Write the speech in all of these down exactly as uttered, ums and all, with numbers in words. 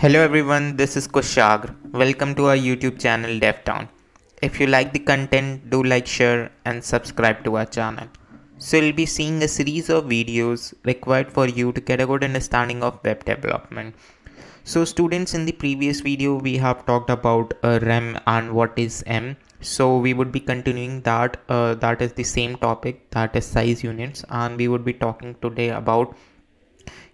Hello everyone, this is Kushagra. Welcome to our YouTube channel Devtown. If you like the content, do like, share and subscribe to our channel. So you'll be seeing a series of videos required for you to get a good understanding of web development. So students, in the previous video we have talked about uh, R E M and what is M. So we would be continuing that, uh, that is the same topic, that is size units, and we would be talking today about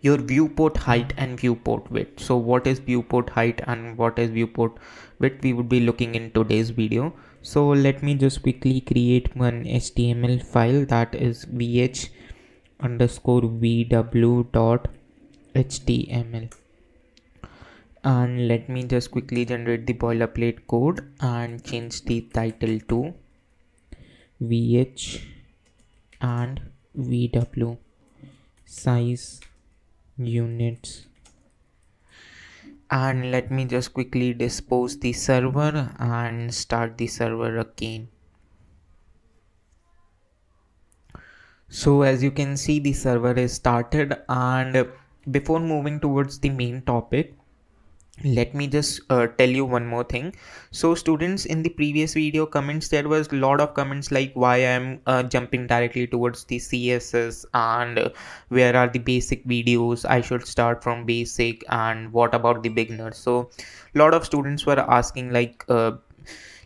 your viewport height and viewport width. So what is viewport height and what is viewport width, we would be looking in today's video. So let me just quickly create one H T M L file, that is V H underscore V W dot H T M L, and let me just quickly generate the boilerplate code and change the title to V H and V W size units, and let me just quickly dispose the server and start the server again. So as you can see, the server is started, and before moving towards the main topic, let me just uh, tell you one more thing. So students, in the previous video comments, there was a lot of comments like why I'm uh, jumping directly towards the C S S, and uh, where are the basic videos, I should start from basic, and what about the beginners. So a lot of students were asking like uh,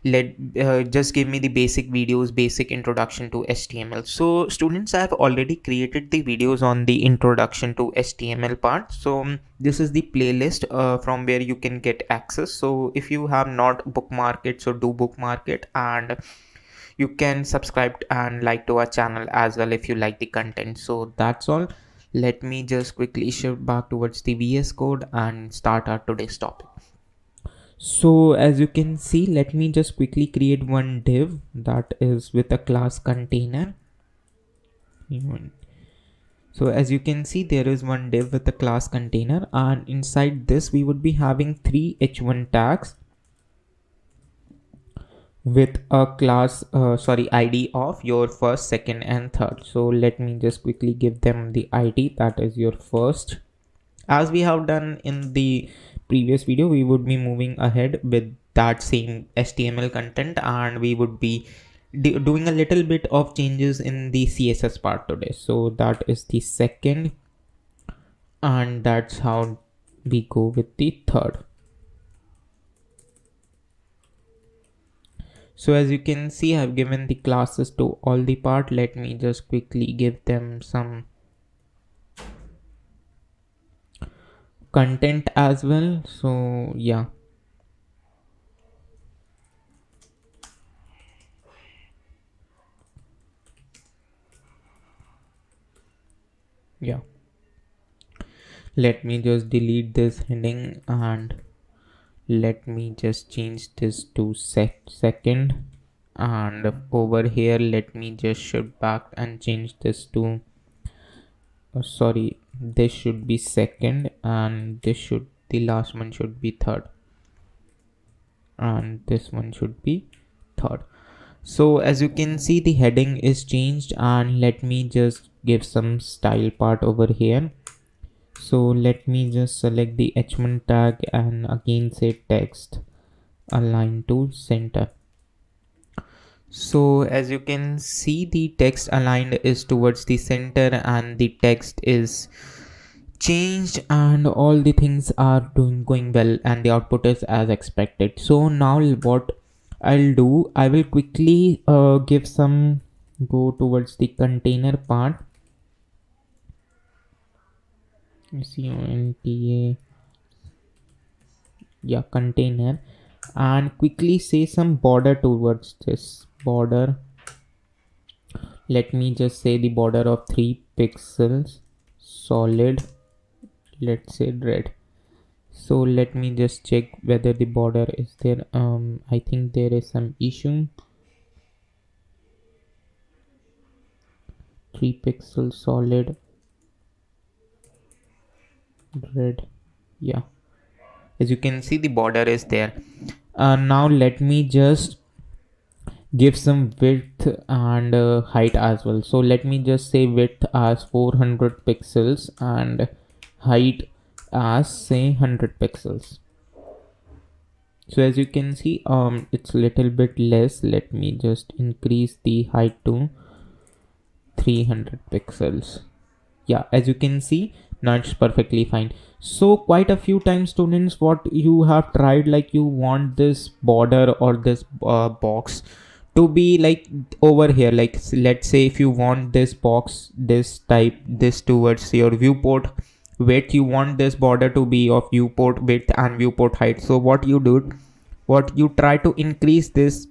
let uh, just give me the basic videos, basic introduction to H T M L. So students, I have already created the videos on the introduction to H T M L part. So um, this is the playlist uh, from where you can get access. So if you have not bookmarked it, so do bookmark it, and you can subscribe and like to our channel as well if you like the content. So that's all. Let me just quickly shift back towards the V S Code and start our today's topic. So as you can see, let me just quickly create one div, that is with a class container. So as you can see, there is one div with a class container, and inside this we would be having three h one tags with a class uh, sorry I D of your first, second and third. So let me just quickly give them the I D, that is your first. As we have done in the previous video, we would be moving ahead with that same H T M L content, and we would be doing a little bit of changes in the C S S part today. So that is the second, and that's how we go with the third. So as you can see, I've given the classes to all the part. Let me just quickly give them some content as well. So yeah, yeah let me just delete this heading, and let me just change this to sec second, and over here let me just shift back and change this to oh, sorry this should be second, and this should, the last one should be third, and this one should be third. So as you can see, the heading is changed, and let me just give some style part over here. So let me just select the h one tag and again say text align to center. So as you can see, the text aligned is towards the center, and the text is changed, and all the things are doing going well, and the output is as expected. So now what I'll do, I will quickly uh, give some go towards the container part. You see C O N T A, yeah, container, and quickly say some border towards this border. Let me just say the border of three pixels solid, let's say red. So let me just check whether the border is there. um I think there is some issue. Three pixels solid red, yeah, as you can see the border is there. Uh, now let me just give some width and uh, height as well. So let me just say width as four hundred pixels and height as say one hundred pixels. So as you can see, um, it's little bit less. Let me just increase the height to three hundred pixels. Yeah, as you can see, now it's perfectly fine. So quite a few times students, what you have tried, like you want this border or this uh, box to be like over here. Like let's say if you want this box, this type, this towards your viewport width, you want this border to be of viewport width and viewport height. So what you do, what you try to increase this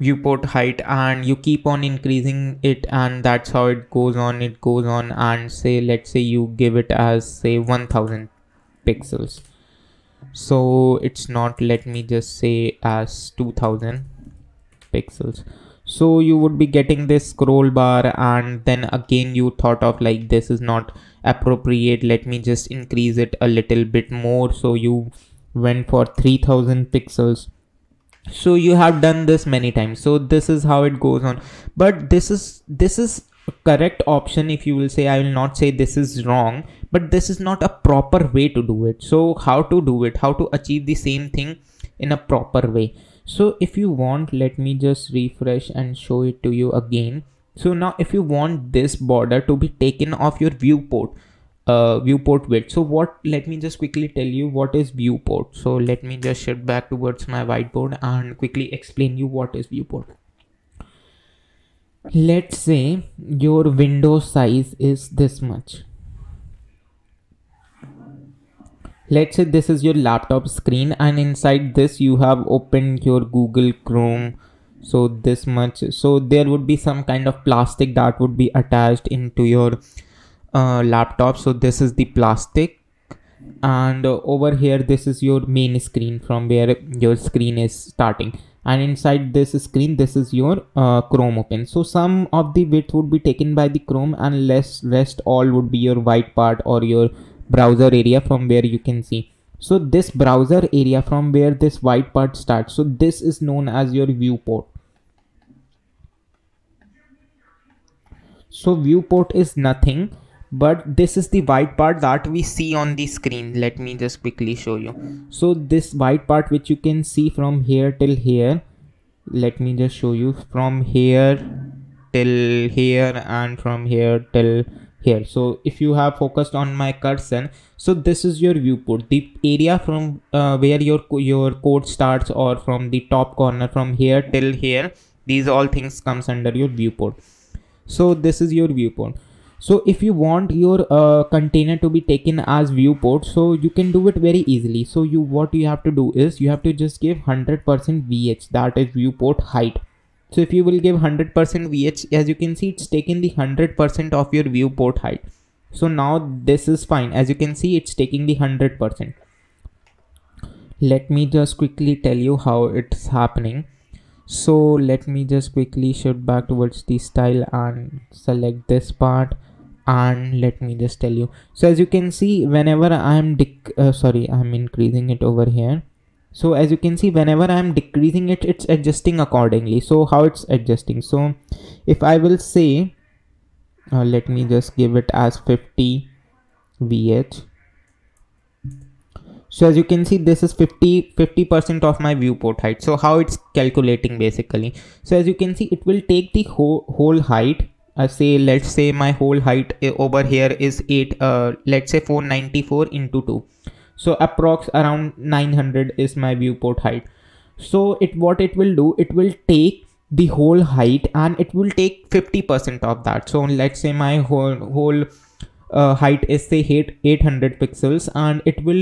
viewport height and you keep on increasing it, and that's how it goes on, it goes on. And say let's say you give it as say one thousand pixels. So it's not, let me just say as two thousand pixels. So you would be getting this scroll bar, and then again you thought of like this is not appropriate, let me just increase it a little bit more. So you went for three thousand pixels. So you have done this many times. So this is how it goes on. But this is this is a correct option, if you will say. I will not say this is wrong, but this is not a proper way to do it. So how to do it, how to achieve the same thing in a proper way. So if you want, let me just refresh and show it to you again. So now if you want this border to be taken off your viewport, Uh, viewport width. So what, let me just quickly tell you what is viewport. So let me just shift back towards my whiteboard and quickly explain you what is viewport. Let's say your window size is this much. Let's say this is your laptop screen, and inside this you have opened your Google Chrome. So this much. So there would be some kind of plastic that would be attached into your Uh, laptop. So this is the plastic, and uh, over here this is your main screen from where your screen is starting, and inside this screen this is your uh, Chrome open. So some of the width would be taken by the Chrome, and less rest all would be your white part or your browser area from where you can see. So this browser area from where this white part starts, so this is known as your viewport. So viewport is nothing but this is the white part that we see on the screen. Let me just quickly show you. So this white part which you can see from here till here, let me just show you, from here till here and from here till here. So if you have focused on my cursor, so this is your viewport, the area from uh, where your your code starts, or from the top corner from here till here, these all things comes under your viewport. So this is your viewport. So if you want your uh, container to be taken as viewport, so you can do it very easily. So you, what you have to do is you have to just give one hundred percent V H, that is viewport height. So if you will give one hundred percent V H, as you can see, it's taken the one hundred percent of your viewport height. So now this is fine. As you can see, it's taking the one hundred percent. Let me just quickly tell you how it's happening. So let me just quickly shift back towards the style and select this part, and let me just tell you. So as you can see, whenever I'm uh, sorry, I'm increasing it over here. So as you can see, whenever I'm decreasing it, it's adjusting accordingly. So how it's adjusting. So if I will say, uh, let me just give it as fifty V H. So as you can see, this is fifty percent of my viewport height. So how it's calculating basically. So as you can see, it will take the whole, whole height. I say, let's say my whole height over here is eight, uh, let's say four ninety-four into two. So approx around nine hundred is my viewport height. So it, what it will do, it will take the whole height and it will take fifty percent of that. So let's say my whole, whole Uh, height is say eight hundred pixels, and it will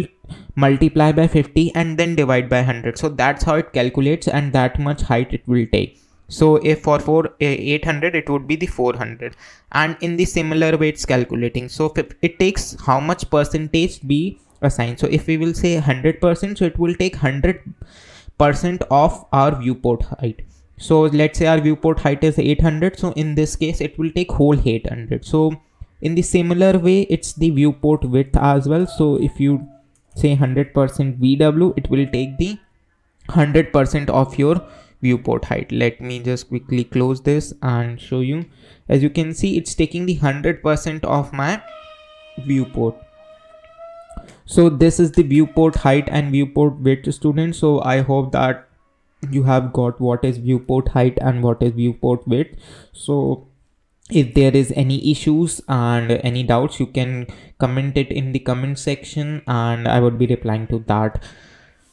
multiply by fifty and then divide by one hundred. So that's how it calculates, and that much height it will take. So if for four, eight hundred, it would be the four hundred, and in the similar way it's calculating. So it takes how much percentage be assigned. So if we will say one hundred percent, so it will take one hundred percent of our viewport height. So let's say our viewport height is eight hundred. So in this case, it will take whole eight hundred. So in the similar way, it's the viewport width as well. So if you say one hundred percent V W, it will take the one hundred percent of your viewport height. Let me just quickly close this and show you. As you can see, it's taking the one hundred percent of my viewport. So this is the viewport height and viewport width, students. So I hope that you have got what is viewport height and what is viewport width. So if there is any issues and any doubts, you can comment it in the comment section and I would be replying to that.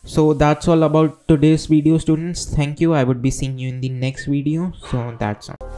So that's all about today's video, students. Thank you. I would be seeing you in the next video. So that's all.